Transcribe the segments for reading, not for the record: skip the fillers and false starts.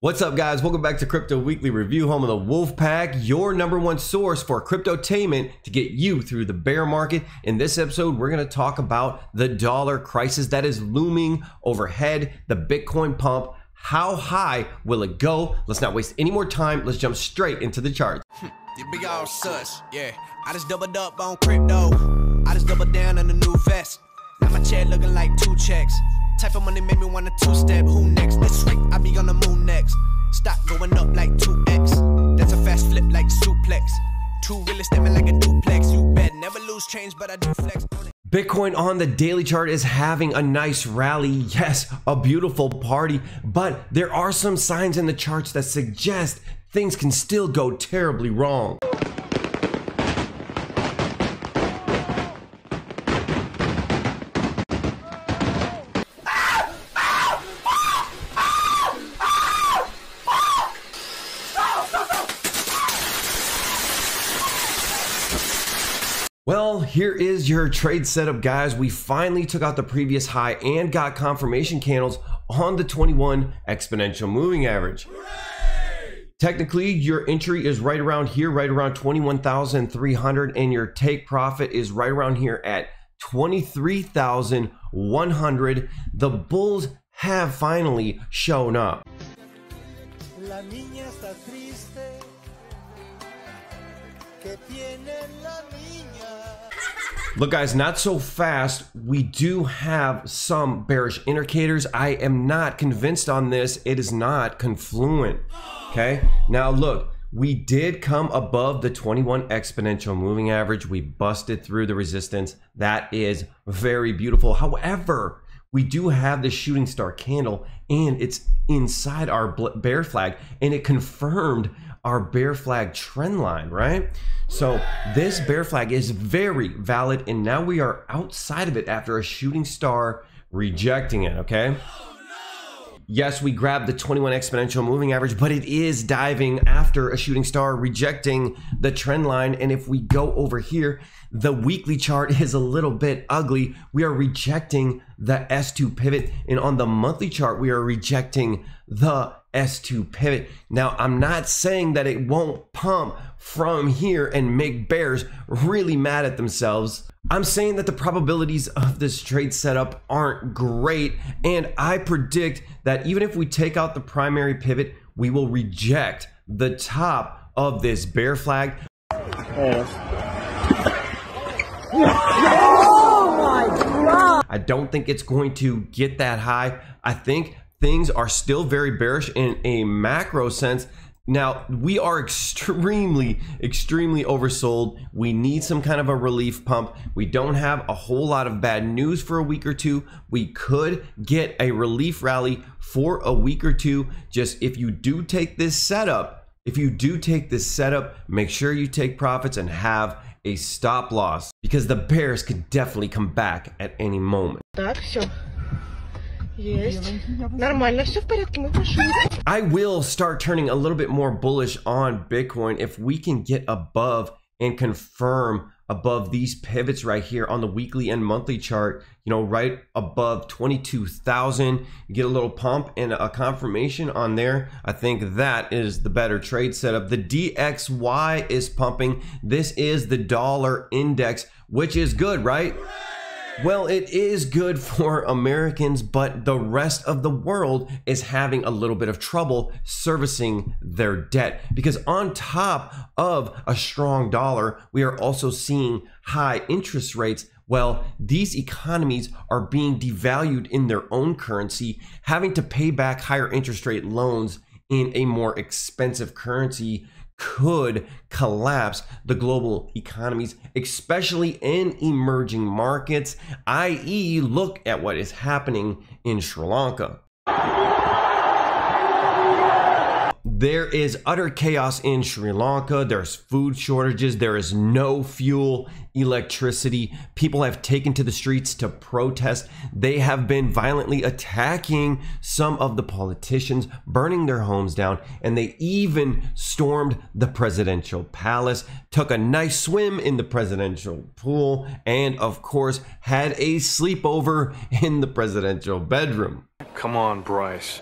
What's up, guys? Welcome back to Crypto Weekly Review, home of the Wolf Pack, your number one source for cryptotainment to get you through the bear market. In this episode, we're going to talk about the dollar crisis that is looming overhead, the Bitcoin pump. How high will it go? Let's not waste any more time. Let's jump straight into the charts. You big all sus. Yeah, I just doubled up on crypto. I just doubled down on the new vest. Now my chair looking like two checks. Type of money made me want a two-step. Who next? This week I be on the moon next. Stock going up like 2x. That's a fast flip like suplex. Two real estate like a duplex. You bet never lose change, but I do flex on it. Bitcoin on the daily chart is having a nice rally. Yes, a beautiful party, but there are some signs in the charts that suggest things can still go terribly wrong. Well, here is your trade setup, guys. We finally took out the previous high and got confirmation candles on the 21 exponential moving average. Hooray! Technically, your entry is right around here, right around 21,300, and your take profit is right around here at 23,100. The bulls have finally shown up. La niña está triste. Que tiene la niña. Look, guys, not so fast. We do have some bearish indicators. I am not convinced on this. It is not confluent. Okay, now look, we did come above the 21 exponential moving average. We busted through the resistance. That is very beautiful. However, we do have the shooting star candle, and it's inside our bear flag, and it confirmed our bear flag trend line, right? So this bear flag is very valid, and now we are outside of it after a shooting star rejecting it, okay? Oh, no. Yes, we grabbed the 21 exponential moving average, but it is diving after a shooting star rejecting the trend line. And if we go over here, the weekly chart is a little bit ugly. We are rejecting the S2 pivot, and on the monthly chart, we are rejecting the S2 pivot. Now, I'm not saying that it won't pump from here and make bears really mad at themselves. I'm saying that the probabilities of this trade setup aren't great, and I predict that even if we take out the primary pivot, we will reject the top of this bear flag. Oh my God. I don't think it's going to get that high. I think things are still very bearish in a macro sense. Now, we are extremely oversold. We need some kind of a relief pump. We don't have a whole lot of bad news for a week or two. We could get a relief rally for a week or two. Just if you do take this setup, make sure you take profits and have a stop loss, because the bears could definitely come back at any moment. I will start turning a little bit more bullish on Bitcoin if we can get above and confirm above these pivots right here on the weekly and monthly chart, you know, right above 22,000, get a little pump and a confirmation on there. I think that is the better trade setup. The DXY is pumping. This is the dollar index, which is good, right? Well, it is good for Americans, but the rest of the world is having a little bit of trouble servicing their debt, because on top of a strong dollar, we are also seeing high interest rates. Well, these economies are being devalued in their own currency, having to pay back higher interest rate loans in a more expensive currency. Could collapse the global economies, especially in emerging markets, i.e., look at what is happening in Sri Lanka. There is utter chaos in Sri Lanka. There's food shortages. There is no fuel, electricity. People have taken to the streets to protest. They have been violently attacking some of the politicians, burning their homes down, and they even stormed the presidential palace, took a nice swim in the presidential pool, and of course, had a sleepover in the presidential bedroom. Come on, Bryce.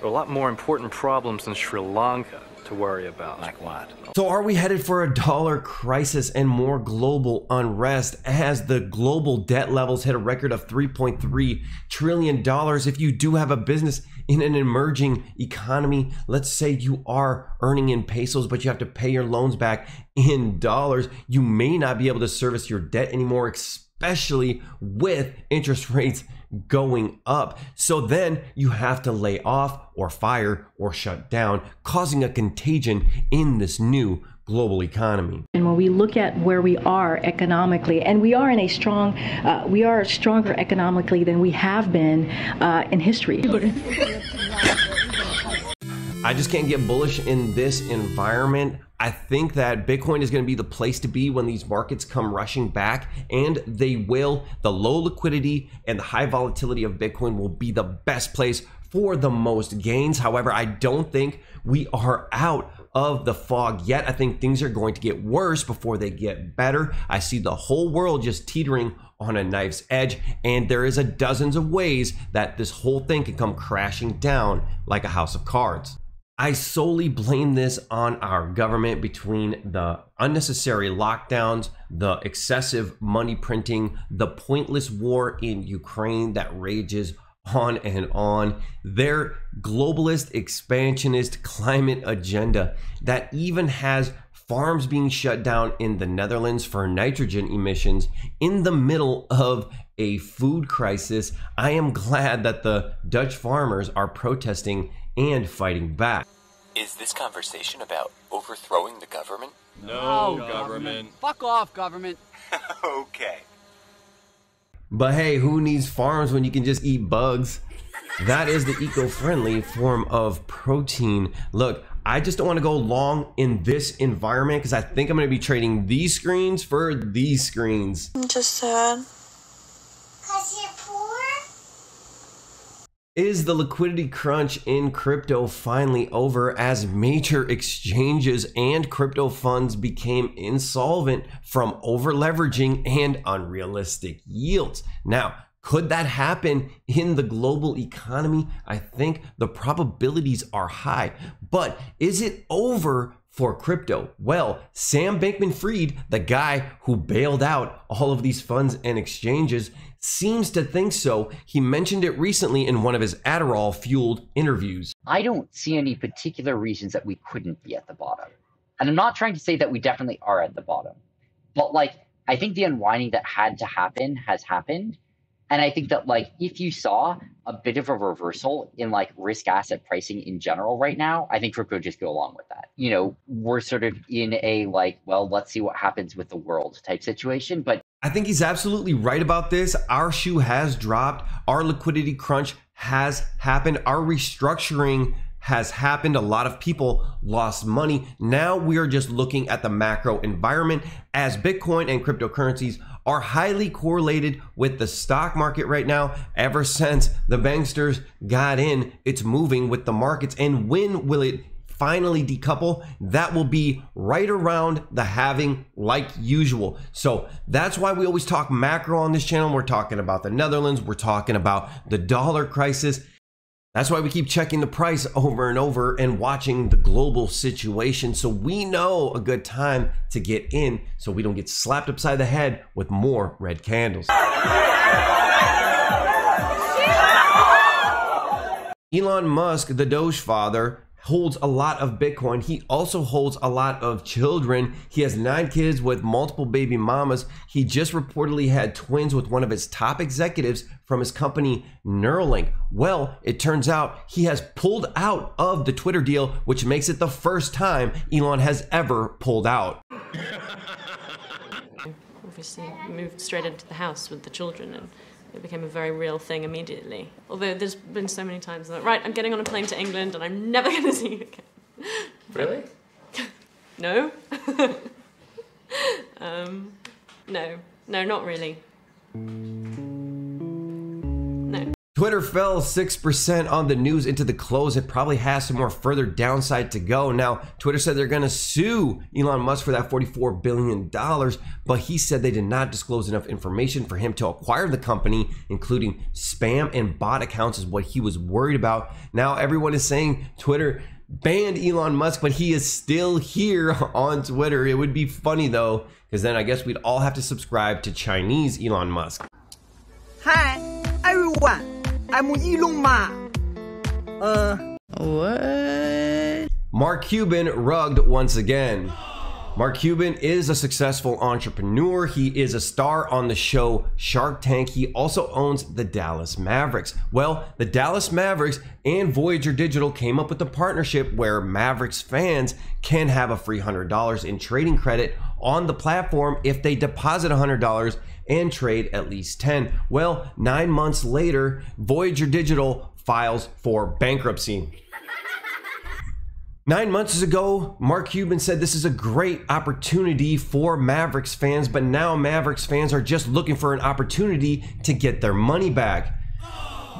There are a lot more important problems in Sri Lanka to worry about. Like what? So are we headed for a dollar crisis and more global unrest as the global debt levels hit a record of $3.3 trillion? If you do have a business in an emerging economy, let's say you are earning in pesos, but you have to pay your loans back in dollars, you may not be able to service your debt anymore, especially with interest rates going up. So then you have to lay off or fire or shut down, causing a contagion in this new global economy. And when we look at where we are economically, and we are in a strong, we are stronger economically than we have been in history. I just can't get bullish in this environment. I think that Bitcoin is going to be the place to be when these markets come rushing back, and they will. The low liquidity and the high volatility of Bitcoin will be the best place for the most gains. However, I don't think we are out of the fog yet. I think things are going to get worse before they get better. I see the whole world just teetering on a knife's edge, and there is a dozens of ways that this whole thing can come crashing down like a house of cards. I solely blame this on our government between the unnecessary lockdowns, the excessive money printing, the pointless war in Ukraine that rages on and on, their globalist expansionist climate agenda that even has farms being shut down in the Netherlands for nitrogen emissions in the middle of a food crisis. I am glad that the Dutch farmers are protesting and fighting back. Is this conversation about overthrowing the government? No, government. Fuck off, government. Okay. But hey, who needs farms when you can just eat bugs? That is the eco-friendly form of protein. Look, I just don't want to go long in this environment because I think I'm going to be trading these screens for these screens. I'm just sad. Is the liquidity crunch in crypto finally over as major exchanges and crypto funds became insolvent from over-leveraging and unrealistic yields? Now, could that happen in the global economy? I think the probabilities are high, but is it over for crypto? Well, Sam Bankman Fried, the guy who bailed out all of these funds and exchanges, seems to think so. He mentioned it recently in one of his Adderall-fueled interviews. I don't see any particular reasons that we couldn't be at the bottom. And I'm not trying to say that we definitely are at the bottom, but like, I think the unwinding that had to happen has happened. And I think that like, if you saw a bit of a reversal in like risk asset pricing in general right now, I think crypto just go along with that. You know, we're sort of in a like, well, let's see what happens with the world type situation. But I think he's absolutely right about this. Our shoe has dropped. Our liquidity crunch has happened. Our restructuring has happened. A lot of people lost money. Now we are just looking at the macro environment as Bitcoin and cryptocurrencies are highly correlated with the stock market right now. Ever since the banksters got in, it's moving with the markets. And when will it finally decouple? That will be right around the halving like usual. So that's why we always talk macro on this channel. We're talking about the Netherlands. We're talking about the dollar crisis. That's why we keep checking the price over and over and watching the global situation, so we know a good time to get in so we don't get slapped upside the head with more red candles. Elon Musk, the Doge father, holds a lot of Bitcoin. He also holds a lot of children. He has 9 kids with multiple baby mamas. He just reportedly had twins with one of his top executives from his company Neuralink. Well, it turns out he has pulled out of the Twitter deal, which makes it the first time Elon has ever pulled out. Obviously moved straight into the house with the children, and it became a very real thing immediately. Although there's been so many times that, right, I'm getting on a plane to England and I'm never gonna see you again. Really? No. No, not really. Twitter fell 6% on the news into the close. It probably has some more further downside to go. Now, Twitter said they're going to sue Elon Musk for that $44 billion, but he said they did not disclose enough information for him to acquire the company, including spam and bot accounts is what he was worried about. Now, everyone is saying Twitter banned Elon Musk, but he is still here on Twitter. It would be funny, though, because then I guess we'd all have to subscribe to Chinese Elon Musk. Hi, everyone. I'm Elon Musk. What? Mark Cuban rugged once again. Mark Cuban is a successful entrepreneur. He is a star on the show Shark Tank. He also owns the Dallas Mavericks. Well, the Dallas Mavericks and Voyager Digital came up with a partnership where Mavericks fans can have a free $100 in trading credit on the platform if they deposit $100 and trade at least 10. Well, 9 months later, Voyager Digital files for bankruptcy. 9 months ago, Mark Cuban said this is a great opportunity for Mavericks fans, but now Mavericks fans are just looking for an opportunity to get their money back.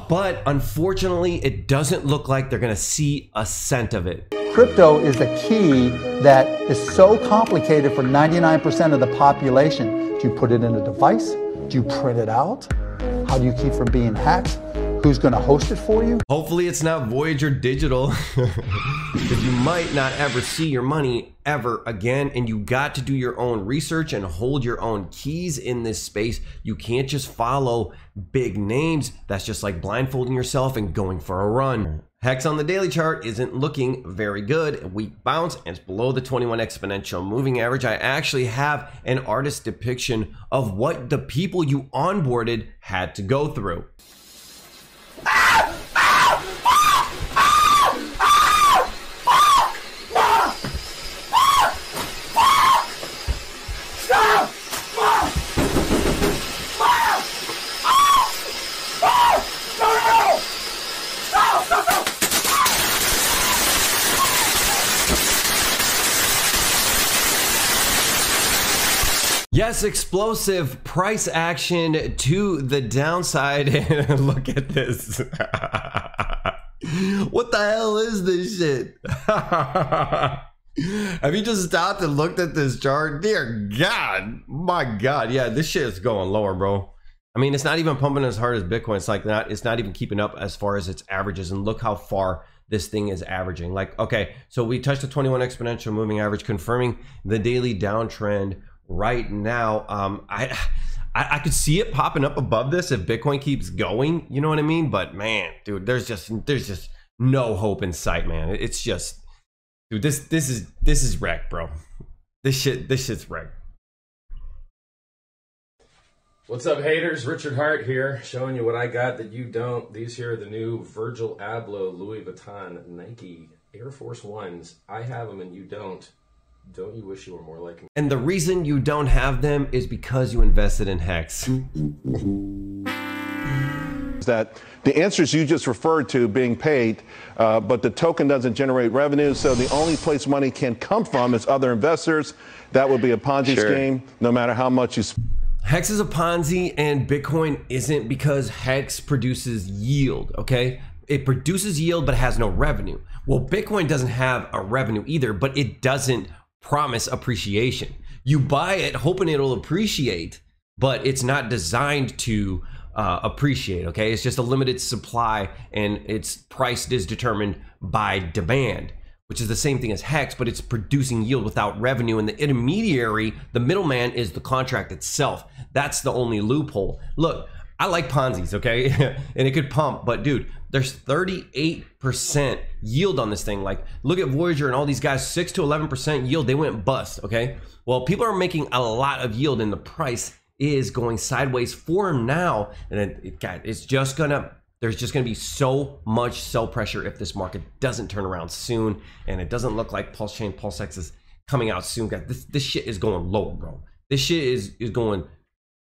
But unfortunately, it doesn't look like they're gonna see a cent of it. Crypto is the key that is so complicated for 99% of the population. Do you put it in a device? Do you print it out? How do you keep from being hacked? Who's gonna host it for you? Hopefully it's not Voyager Digital, because you might not ever see your money ever again, and you got to do your own research and hold your own keys in this space. You can't just follow big names. That's just like blindfolding yourself and going for a run. Hex on the daily chart isn't looking very good. A weak bounce, and it's below the 21 exponential moving average. I actually have an artist depiction of what the people you onboarded had to go through. Yes, explosive price action to the downside. Look at this. What the hell is this shit? Have you just stopped and looked at this chart? Dear God, my God. Yeah, this shit is going lower, bro. I mean, it's not even pumping as hard as Bitcoin. It's like not, it's not even keeping up as far as its averages. And look how far this thing is averaging. Like, okay, so we touched the 21 exponential moving average, confirming the daily downtrend. Right now, I could see it popping up above this if Bitcoin keeps going, you know what I mean? But man, dude, there's just no hope in sight, man. It's just, dude, this is wrecked, bro. This shit's wrecked. What's up, haters? Richard Heart here, showing you what I got that you don't. These here are the new Virgil Abloh Louis Vuitton Nike Air Force Ones. I have them and you don't. Don't you wish you were more like me? And the reason you don't have them is because you invested in Hex. That the answers you just referred to being paid, but the token doesn't generate revenue, so the only place money can come from is other investors. That would be a Ponzi scheme, no matter how much you spend. Hex is a Ponzi and Bitcoin isn't, because Hex produces yield, okay? It produces yield, but it has no revenue. Well, Bitcoin doesn't have a revenue either, but it doesn't promise appreciation. You buy it hoping it'll appreciate, but it's not designed to appreciate, okay? It's just a limited supply, and its price is determined by demand, which is the same thing as Hex, but it's producing yield without revenue. And the intermediary, the middleman, is the contract itself. That's the only loophole. Look, I like Ponzi's, okay? And it could pump, but dude, there's 38% yield on this thing. Like, look at Voyager and all these guys, 6 to 11% yield, they went bust, okay? Well, people are making a lot of yield and the price is going sideways for them now. And there's just gonna be so much sell pressure if this market doesn't turn around soon. And it doesn't look like Pulse Chain, Pulse X is coming out soon. Guys, this shit is going low, bro. This shit is going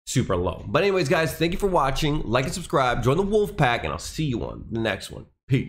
super low. But anyways, guys, thank you for watching. Like and subscribe, join the Wolf Pack, and I'll see you on the next one. Peace.